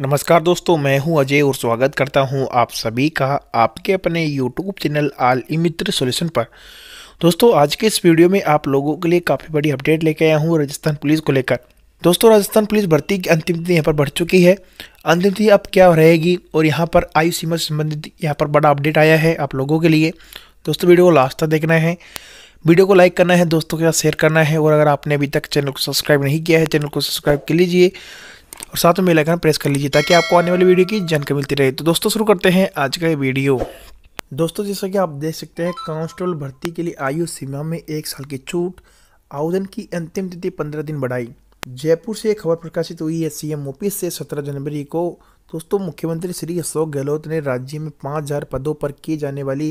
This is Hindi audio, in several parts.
नमस्कार दोस्तों, मैं हूं अजय और स्वागत करता हूं आप सभी का आपके अपने YouTube channel all eMitra solution पर। दोस्तों, आज के इस वीडियो में आप लोगों के लिए काफ़ी बड़ी अपडेट लेके आया हूं राजस्थान पुलिस को लेकर। दोस्तों, राजस्थान पुलिस भर्ती की अंतिम तिथि यहाँ पर बढ़ चुकी है। अंतिम तिथि अब क्या रहेगी और यहाँ पर आयु सीमा से संबंधित यहाँ पर बड़ा अपडेट आया है आप लोगों के लिए। दोस्तों, वीडियो को लास्ट तक देखना है, वीडियो को लाइक करना है, दोस्तों के साथ शेयर करना है और अगर आपने अभी तक चैनल को सब्सक्राइब नहीं किया है चैनल को सब्सक्राइब कर लीजिए और साथ में बेल आइकन प्रेस कर लीजिए ताकि आपको आने वाली वीडियो की जानकारी मिलती रहे। तो दोस्तों, शुरू करते हैं आज का ये वीडियो। दोस्तों, जैसा कि आप देख सकते हैं कांस्टेबल भर्ती के लिए आयु सीमा में 1 साल की छूट, आवेदन की अंतिम तिथि 15 दिन बढ़ाई। जयपुर से एक खबर प्रकाशित हुई है। सीएम ऑफिस से 17 जनवरी को दोस्तों मुख्यमंत्री श्री अशोक गहलोत ने राज्य में 5000 पदों पर की जाने वाली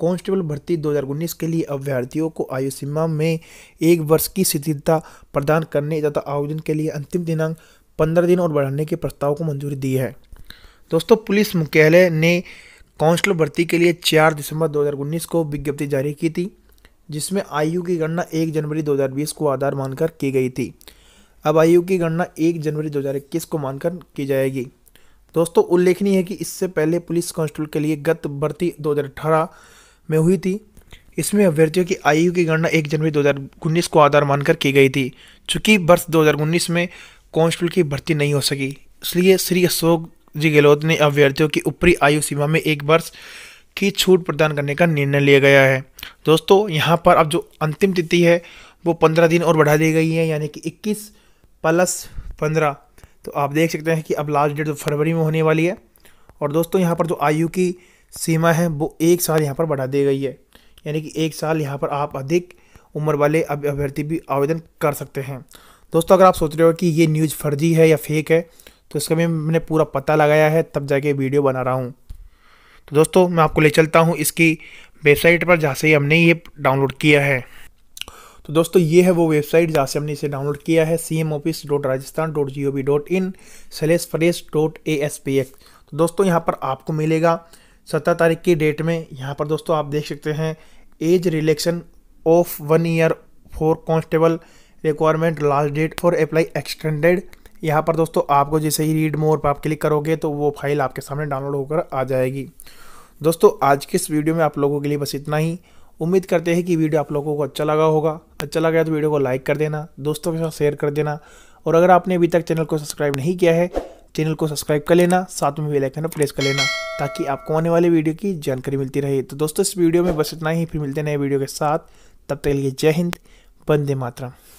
कांस्टेबल भर्ती 2019 के लिए अभ्यर्थियों को आयु सीमा में 1 वर्ष की शिथिलता प्रदान करने तथा आवेदन के लिए अंतिम दिनांक 15 दिन और बढ़ाने के प्रस्ताव को मंजूरी दी है। दोस्तों, पुलिस मुख्यालय ने कांस्टेबल भर्ती के लिए 4 दिसंबर 2019 को विज्ञप्ति जारी की थी, जिसमें आयु की गणना 1 जनवरी 2020 को आधार मानकर की गई थी। अब आयु की गणना 1 जनवरी 2021 को मानकर की जाएगी। दोस्तों, उल्लेखनीय है कि इससे पहले पुलिस कांस्टेबल के लिए गत भर्ती 2018 में हुई थी, इसमें अभ्यर्थियों की आयु की गणना 1 जनवरी 2019 को आधार मानकर की गई थी। चूँकि वर्ष 2019 में कांस्टेबल की भर्ती नहीं हो सकी, इसलिए श्री अशोक जी गहलोत ने अभ्यर्थियों की ऊपरी आयु सीमा में 1 वर्ष की छूट प्रदान करने का निर्णय लिया गया है। दोस्तों, यहाँ पर अब जो अंतिम तिथि है वो 15 दिन और बढ़ा दी गई है, यानी कि 21 + 15। तो आप देख सकते हैं कि अब लास्ट डेट फरवरी में होने वाली है। और दोस्तों, यहाँ पर जो आयु की सीमा है वो 1 साल यहाँ पर बढ़ा दी गई है, यानी कि 1 साल यहाँ पर आप अधिक उम्र वाले अभ्यर्थी भी आवेदन कर सकते हैं। दोस्तों, अगर आप सोच रहे हो कि ये न्यूज़ फर्जी है या फेक है तो इसका भी मैंने पूरा पता लगाया है, तब जाके वीडियो बना रहा हूँ। तो दोस्तों, मैं आपको ले चलता हूँ इसकी वेबसाइट पर जहाँ से हमने ये डाउनलोड किया है। तो दोस्तों, ये है वो वेबसाइट जहाँ से हमने इसे डाउनलोड किया है, cmoffice.rajasthan.gov.in/fresh.aspx। तो दोस्तों, यहाँ पर आपको मिलेगा 17 तारीख की डेट में। यहाँ पर दोस्तों आप देख सकते हैं as relaxation of 1 year for constable requirement, last date for apply extended. यहाँ पर दोस्तों आपको जैसे ही रीड मोर पर आप क्लिक करोगे तो वो फाइल आपके सामने डाउनलोड होकर आ जाएगी। दोस्तों, आज के इस वीडियो में आप लोगों के लिए बस इतना ही। उम्मीद करते हैं कि वीडियो आप लोगों को अच्छा लगा होगा। अच्छा लगा तो वीडियो को लाइक कर देना, दोस्तों के साथ शेयर कर देना और अगर आपने अभी तक चैनल को सब्सक्राइब नहीं किया है चैनल को सब्सक्राइब कर लेना, साथ में बेल आइकन प्रेस कर लेना ताकि आपको आने वाले वीडियो की जानकारी मिलती रहे। तो दोस्तों, इस वीडियो में बस इतना ही, फिर मिलते हैं नए वीडियो के साथ। तब तक के लिए जय हिंद, वंदे मातरम।